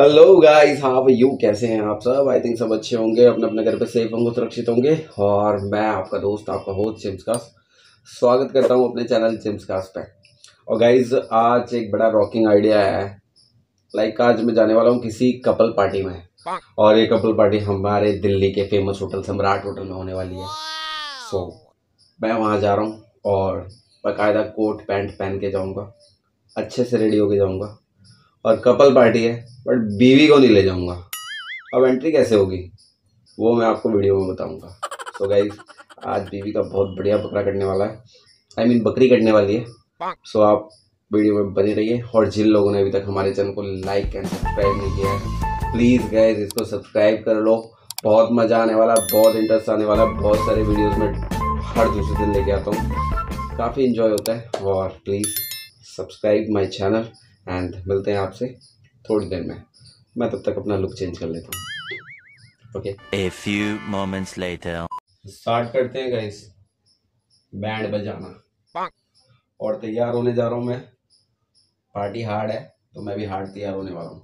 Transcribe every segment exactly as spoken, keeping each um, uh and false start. Hello guys, हाँ भाई, you कैसे हैं आप सब? आई थिंक सब अच्छे होंगे, अपने अपने घर पे सेफ होंगे, सुरक्षित होंगे। और मैं आपका दोस्त, आपका होस्ट जेम्स कास्ट स्वागत करता हूँ अपने चैनल जेम्स कास्ट पे। और गाइस, आज एक बड़ा रॉकिंग आइडिया है। लाइक आज मैं जाने वाला हूँ किसी कपल पार्टी में, और ये कपल पार्टी हमारे दिल्ली के फेमस होटल सम्राट होटल में होने वाली है। सो so, मैं वहाँ जा रहा हूँ और बाकायदा कोट पैंट पहन के जाऊँगा, अच्छे से रेडी होके जाऊँगा। और कपल पार्टी है, बट बीवी को नहीं ले जाऊंगा। अब एंट्री कैसे होगी वो मैं आपको वीडियो में बताऊंगा। सो so गाइस, आज बीवी का बहुत बढ़िया बकरा कटने वाला है, आई I मीन mean, बकरी कटने वाली है। सो so आप वीडियो में बने रहिए। और जिन लोगों ने अभी तक हमारे चैनल को लाइक एंड सब्सक्राइब नहीं किया है, प्लीज़ गाइस इसको सब्सक्राइब कर लो। बहुत मज़ा आने वाला, बहुत इंटरेस्ट आने वाला। बहुत सारे वीडियोज़ में हर दूसरे दिन लेके आता हूँ, काफ़ी इन्जॉय होता है। और please subscribe my channel and मिलते हैं आपसे थोड़ी देर में। मैं तब तक अपना लुक चेंज कर लेता हूँ। Okay, a few moments later start करते हैं गाइस। बैंड बजाना और तैयार होने जा रहा हूँ मैं। पार्टी हार्ड है तो मैं भी हार्ड तैयार होने वाला हूँ।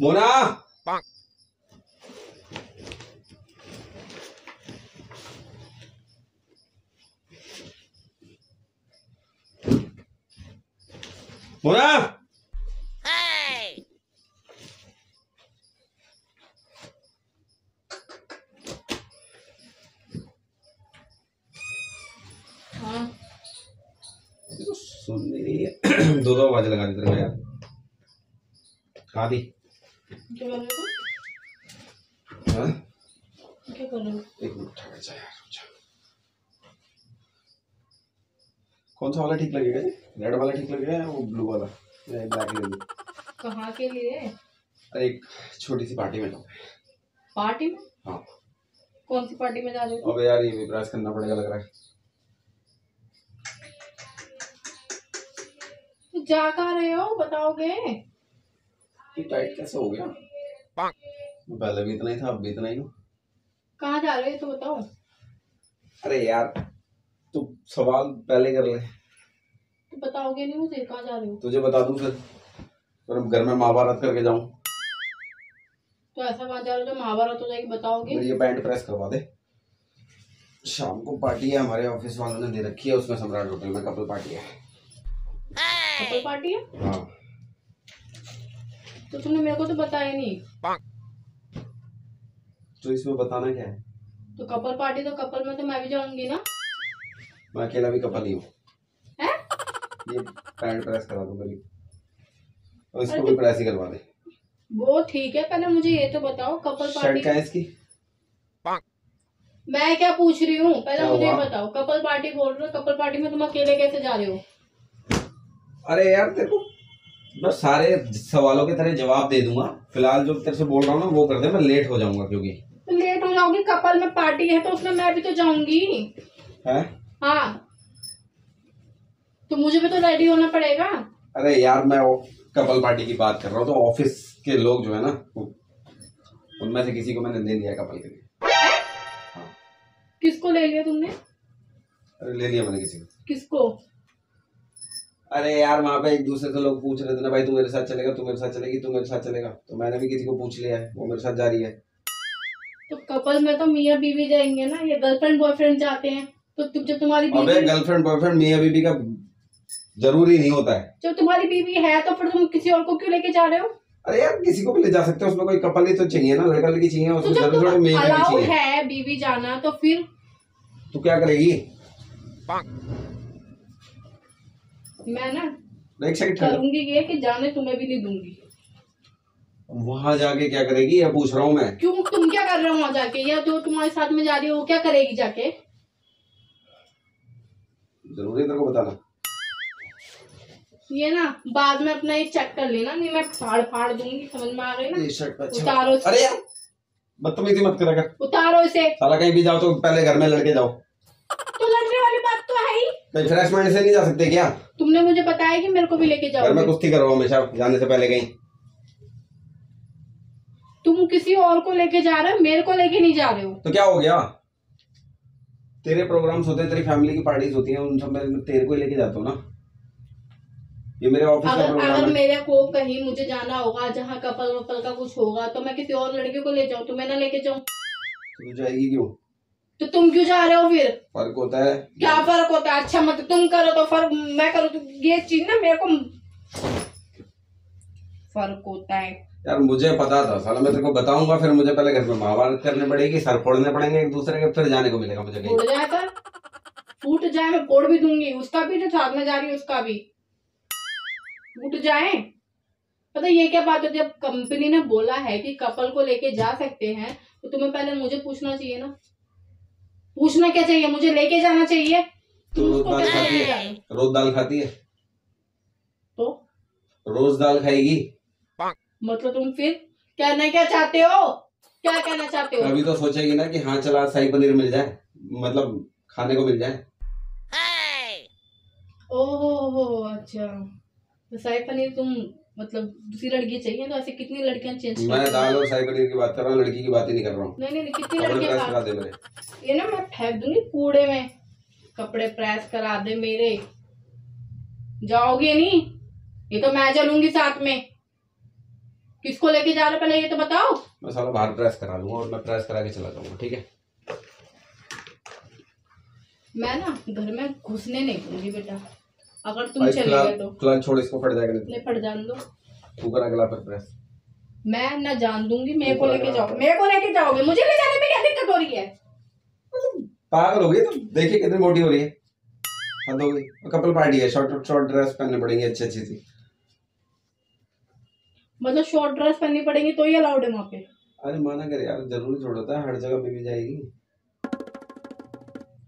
मोना, मोना, सुन नहीं है। दो दो आवाज लगा दी तेरे को यार। खा दी क्या कर रहे हो? हाँ, क्या कर रहे हो? एक मिनट ठहर जा यार, रुक जा। कौन सा वाला ठीक लगेगा? रेड वाला ठीक लगेगा या वो ब्लू वाला या ब्लैक वाला? कहाँ के लिए? अरे एक छोटी सी पार्टी में जाओ। पार्टी में? हाँ। कौन सी पार्टी में जा रहे हो? अबे यार, ये विप्रास करना पड़ेगा लग रहा है। तो जा कहाँ रहे हो बताओगे? टाइट कैसे हो गया? पहले भी इतना ही था, अब भी इतना ही हो। कहाँ जा रहे हो तो बताओ। अरे यार, तू सवाल पहले कर ले। तू बताओगे नहीं मुझे कहाँ जा रहे हो? तुझे बता दूँ फिर पर अब घर में महाभारत करके जाऊँ तो ऐसा कहाँ जा रहे हो जो महाभारत हो जाएगी? बताओगे? ये पैंट प्रेस करवा दे। शाम को पार्टी है, हमारे ऑफिस वालों ने दे रखी है, उसमें सम्राट होटल में कपल पार्टी है। कपल पार्टी है? हाँ। तो तुमने मेरे को तो बताया नहीं, तो इसमें बताना क्या है? तो कपल पार्टी, तो कपल में तो मैं भी जाऊंगी ना। मैं अकेला भी कपल ही हूँ। ये पैंट प्रेस करवा दो मेरी, और इसको भी प्रेस ही करवा दे। वो ठीक है, पहले मुझे ये तो बताओ कपल पार्टी क्या है इसकी? मैं क्या पूछ रही हूँ, पहले मुझे बताओ। कपल पार्टी बोल रहे हो, कपल पार्टी में तुम अकेले कैसे जा रहे हो? अरे यार, तेरे को मैं सारे सवालों के तरह जवाब दे दूंगा। फिलहाल जो तेरे से बोल रहा हूँ ना वो कर दे, मैं लेट हो जाऊंगा। क्योंकि तो लेट हो जाऊंगी, कपल में पार्टी है तो उसमें मैं भी तो जाऊंगी। है? हाँ, तो मुझे भी तो रेडी होना पड़ेगा। अरे यार, मैं वो कपल पार्टी की बात कर रहा हूँ, तो ऑफिस के लोग जो है ना, उनमें से किसी को मैंने ले लिया कपल के लिए। हाँ। किसको ले लिया तुमने? अरे ले लिया मैंने किसी को। किसको? अरे यार, वहाँ पे एक दूसरे से लोग पूछ रहे थे ना, भाई तू मेरे साथ चलेगा, तू मेरे साथ चलेगी, तू मेरे साथ चलेगा। तो मैंने भी किसी को पूछ लिया है, वो मेरे साथ जा रही है। तो कपल में तो मियाँ बीवी जाएंगे ना, ये गर्लफ्रेंड बॉयफ्रेंड जाते हैं। तो तुम जब तुम्हारी बीवी, अबे गर्लफ्रेंड बॉयफ्रेंड मियाँ बीवी का जरूरी नहीं होता है। जब तुम्हारी बीवी है तो फिर तुम किसी और को क्यों लेके जा रहे हो? अरे यार, किसी को भी ले जा सकते हो, उसमें कोई कपल ही तो चाहिए ना, लड़का लड़की चाहिए। उसमें है बीवी जाना, तो फिर तू क्या करेगी? मैं ना करूंगी ये कि जाने तुम्हें भी नहीं दूंगी। वहाँ जाके क्या करेगी ये पूछ रहा हूँ मैं। क्यों, तुम क्या कर रहे हो वहाँ जाके? या जो तुम्हारे साथ में जा रही हो वो क्या करेगी जाके? जरूरी तेरे को बताना। ये ना बाद में अपना ये चेक कर लेना, नहीं मैं फाड़ फाड़ दूंगी, समझ में आ रही ना। शर्ट पर उतारो, अरे यार बदतमीजी मत करा कर, उतारो इसे। साला कहीं भी जाओ तो पहले घर में लड़के जाओ, तो लड़ने वाली बात तो है ही। रिफ्रेशमेंट से नहीं जा सकते क्या? तुमने मुझे बताया कि मेरे को भी लेके जाओ। घर में कुश्ती करो हमेशा जाने से पहले कहीं। तुम किसी और को लेके जा रहे हो, मेरे को लेके नहीं जा रहे हो। तो क्या हो गया? तेरे प्रोग्राम्स होते हैं, तेरी फैमिली की पार्टीज होती हैं, उन सब में तेरे को ही लेके जाता हूँ ना। ये मेरे ऑफिस का प्रोग्राम है। अगर मेरे को कहीं मुझे जाना होगा जहाँ कपल वपल का कुछ होगा तो मैं किसी और लड़के को ले जाऊँ, तुम्हें ना लेके जाऊँ। तू जाएगी क्यों? तो तुम क्यों जा रहे हो फिर? फर्क होता है। क्या फर्क होता है? अच्छा मतलब तुम करो तो फर्क, मैं करूँ तो ये चीज ना मेरे को फर्क होता है। यार मुझे पता था साला, मैं तेरे को बताऊंगा फिर मुझे पहले घर में महाभारत करने पड़ेगी, सर फोड़ने पड़ेंगे एक दूसरे के, फिर जाने को मिलेगा मुझे कहीं। फोड़ जाए सर, फूट जाए मैं फोड़ भी दूंगी, उसका भी जो साथ में जा रही है उसका भी फूट जाए। पता ये क्या बात होती है? जब कंपनी ने बोला है कि कपल को लेके जा सकते हैं तो तुम्हें पहले मुझे पूछना चाहिए ना। पूछना क्या चाहिए? मुझे लेके जाना चाहिए। तो रोज दाल खाती है? रोज दाल खाती है तो रोज दाल खाएगी। मतलब तुम फिर कहना क्या चाहते हो? क्या कहना चाहते हो? अभी तो सोचेगी ना कि हाँ चला शाही पनीर मिल जाए, मतलब खाने को मिल जाए। ओहो अच्छा, तो शाही पनीर तुम मतलब दूसरी लड़की चाहिए? तो ऐसे कितनी लड़कियां चेंज कर? मैं दाल और शाही पनीर की बात कर रहा हूँ, लड़की की बात ही नहीं कर रहा हूँ। नहीं नहीं, कितनी लड़कियां? ये ना मैं फेंक दूंगी कूड़े में। कपड़े प्रेस करा दे मेरे, जाओगे नहीं? ये तो मैं चलूंगी साथ में। किसको लेके जा रहे पहले ये तो बताओ। मैं साला बाहर प्रेस करा लूंगा और मैं प्रेस करा के चला जाऊंगा, ठीक है? मैं ना घर में घुसने नहीं दूंगी बेटा, अगर तुम चले गए तो। क्लान छोड़, इसको फट जाएगा। नहीं फट जान दो, तू करा गला पर प्रेस। मैं ना जान दूंगी, मेरे को लेके जाओ। मेरे को लेके जाओगे? मुझे ले जाने में क्या दिक्कत हो रही है? पागल हो गई तुम? देखिए कितनी मोटी हो रही है, हद हो गई। कपल पार्टी है, शॉर्ट शॉर्ट ड्रेस पहनने पड़ेंगे अच्छी अच्छी सी। मतलब शॉर्ट ड्रेस पहननी पड़ेगी तो ही अलाउड है वहाँ पे? अरे माना कर यार, जरूरी थोड़ा होता है हर जगह पे भी जाएगी।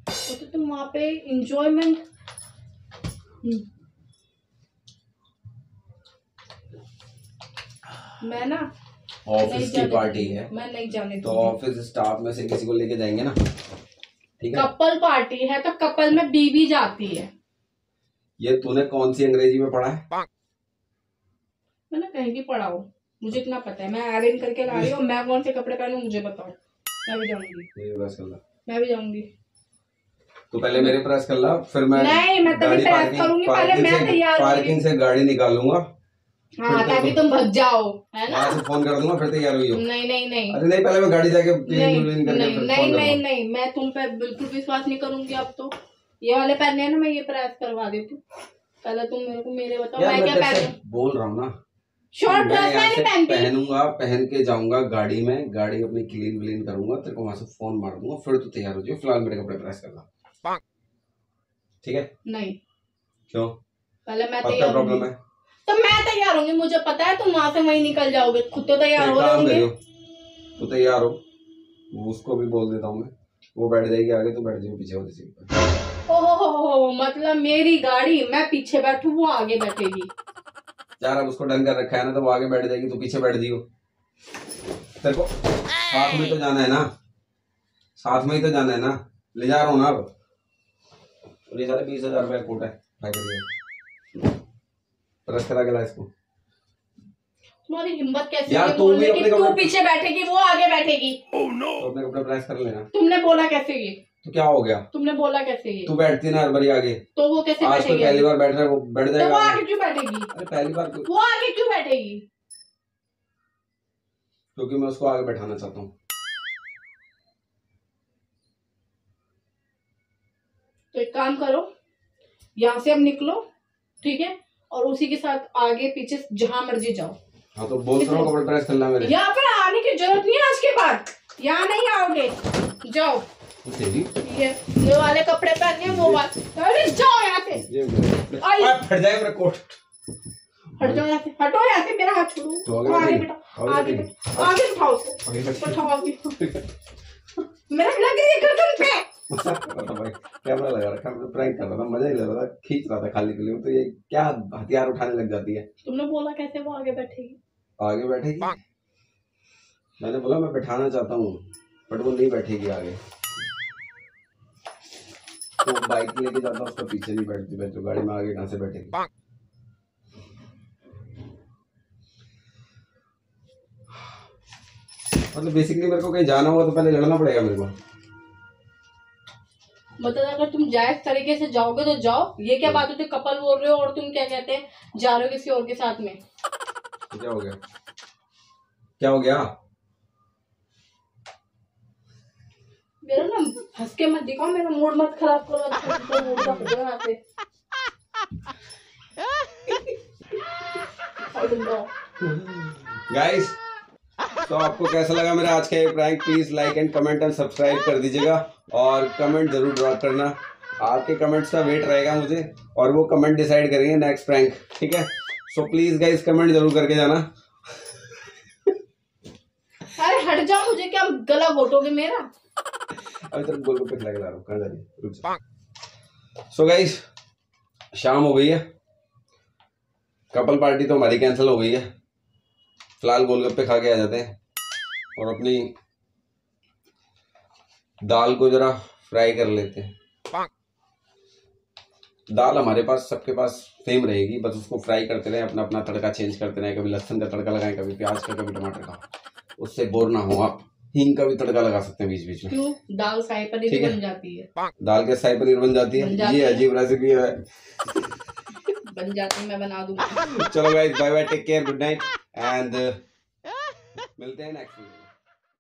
तो तुम वहाँ पे एंजॉयमेंट मैं ना ऑफिस की पार्टी है, मैं नहीं जाने। तो ऑफिस स्टाफ में से किसी को लेके जाएंगे ना, ठीक है? कपल पार्टी है तो कपल में बीवी जाती है। ये तूने कौन सी अंग्रेजी में पढ़ा है? मैं ना कहीं भी पढ़ा हो, मुझे इतना पता है। मैं अरेंज करके ला रही हूँ, मैं कौन से कपड़े पहनूं मुझे बताओ। मैं भी जाऊंगी, मैं भी जाऊंगी। तो पहले मेरे प्रेस कर ला, फिर मैं नहीं, मैं तभी प्रेस करूंगी। पहले मैं तैयार, पार्किंग से गाड़ी निकालूंगा। हाँ ताकि तुम भग जाओ, है ना? ऐसे फोन कर दूंगा फिर तैयार हुई हो। नहीं नहीं नहीं, अरे नहीं पहले मैं गाड़ी जाके नहीं नहीं नहीं नहीं, मैं तुम पे बिल्कुल विश्वास नहीं करूंगी अब तो। ये वाले पहनने हैं ना, मैं ये प्रेस करवा देती हूँ। पहले तुम मेरे को मेरे बताओ मैं क्या पहनूं। बोल रहा हूँ ना, शॉर्ट ड्रेस मैं नहीं पहनती। पहनूंगा, पहन के जाऊंगा गाड़ी में, गाड़ी अपनी क्लीन व्लीन करूंगा, तेरे को वहां से फोन मार दूंगा, फिर तू तैयार हो जाओ। फिलहाल मेरे कपड़े प्रेस करना, ठीक है? नहीं क्यों? पहले मैं तैयार प्रॉब्लम है तो मैं तैयार होंगी। मुझे पता है तुम वहां से वहीं निकल जाओगे, खुद तो तैयार हो रहे हो। तू तैयार हो, उसको भी बोल देता हूँ मैं, वो बैठ जाएगी आगे, तो बैठ जाओ पीछे वाली सीट पर। ओहो मतलब मेरी गाड़ी, मैं पीछे बैठू वो आगे बैठेगी। यार अब उसको डन कर रखा है ना, तो वो आगे बैठ जाएगी, तू पीछे बैठ जियो। तेरे को साथ में तो जाना है ना, साथ में ही तो जाना है ना, ले जा रहा हूँ ना। अब और ये सारे बीस हजार रुपये कोट है, प्रेस करा गया इसको। तुम्हारी हिम्मत कैसे? यार तू भी अपने कपड़े, पीछे बैठेगी वो आगे बैठेगी। ओह नो, अपने कपड़े प्रेस कर लेना। तुमने बोला कैसे ये? तो क्या हो गया? तुमने बोला कैसे? तू बैठती ना हर बारी आगे, तो वो कैसे बैठेगी? आज पहली बार बैठ रहा है, वो बैठ जाएगा। तो वो आगे क्यों बैठेगी? अरे पहली बार वो आगे क्यों बैठेगी? क्योंकि तो मैं उसको आगे बैठाना चाहता हूँ। तो एक काम करो, यहाँ से अब निकलो, ठीक है? और उसी के साथ आगे पीछे जहाँ मर्जी जाओ। हाँ तो बोल रहा हूँ, कपड़े प्रेस करना मेरे। यहाँ पर आने की जरूरत नहीं है, आज के बाद यहाँ नहीं आओगे, जाओ। ये ये वाले कपड़े पहने, वो वाले। अरे जाओ यहाँ से, हट जाए मेरा कोट, हट जाओ यहाँ से, हटो यहाँ से, मेरा हाथ छोड़ो। आगे बैठो, आगे बैठो, आगे उठाओ, आगे बैठो, मेरा लग रही है गर्दन पे। कैमरा लगा रखा है, प्रैंक कर रहा था, मजा ही ले रहा था, खींच रहा था खाली के लिए। तो ये क्या हथियार उठाने लग जाती है। तुमने बोला कैसे वो आगे बैठेगी आगे बैठेगी मैंने बोला मैं बैठाना चाहता हूँ, बट वो नहीं बैठेगी आगे। तो बाइक लेके जाता उसका पीछे नहीं बैठती, बैठो गाड़ी में आगे कहाँ से बैठेगी। मतलब बेसिकली मेरे को कहीं जाना होगा तो पहले लड़ना पड़ेगा मेरे को। मतलब अगर तुम जायज तरीके से जाओगे तो जाओ। ये क्या बात होती है, कपल बोल रहे हो और तुम क्या कहते हैं जा रहे हो किसी और के साथ में। क्या हो गया क्या हो गया मेरा ना, हंस के मत दिखाओ, मेरा मूड मत खराब करो। गाइस तो आपको कैसा लगा मेरा आज का ये prank, please like and comment and subscribe कर दीजिएगा और कमेंट जरूर ड्रॉप करना। आपके कमेंट्स का वेट रहेगा मुझे और वो कमेंट डिसाइड करेंगे नेक्स्ट प्रैंक, ठीक है। सो प्लीज गाइस कमेंट जरूर करके जाना। अरे हट जाओ, मुझे क्या गला घोटोगे मेरा। अभी तक गोलगप्पे खिला के ला रहा हूँ, कहाँ जा रही है। सो गाइस शाम हो गई है, कपल पार्टी तो हमारी कैंसिल हो गई है। फिलहाल गोलगप्पे खा के आ जाते हैं और अपनी दाल को जरा फ्राई कर लेते हैं। दाल हमारे पास सबके पास सेम रहेगी, बस उसको फ्राई करते रहे, अपना अपना तड़का चेंज करते रहे। कभी लहसुन का तड़का लगाएं, कभी प्याज का, कभी टमाटर का। उससे बोर ना हो। आप हींग का भी तड़का लगा सकते हैं बीच बीच में। क्यों? दाल शाही पनीर बन जाती है। दाल के शाही पनीर बन जाती है। ये अजीब रेसिपी है, बन जाती है, मैं बना दूंगा। चलो guys bye bye, take care, good night and मिलते हैं नेक्स्ट वीडियो।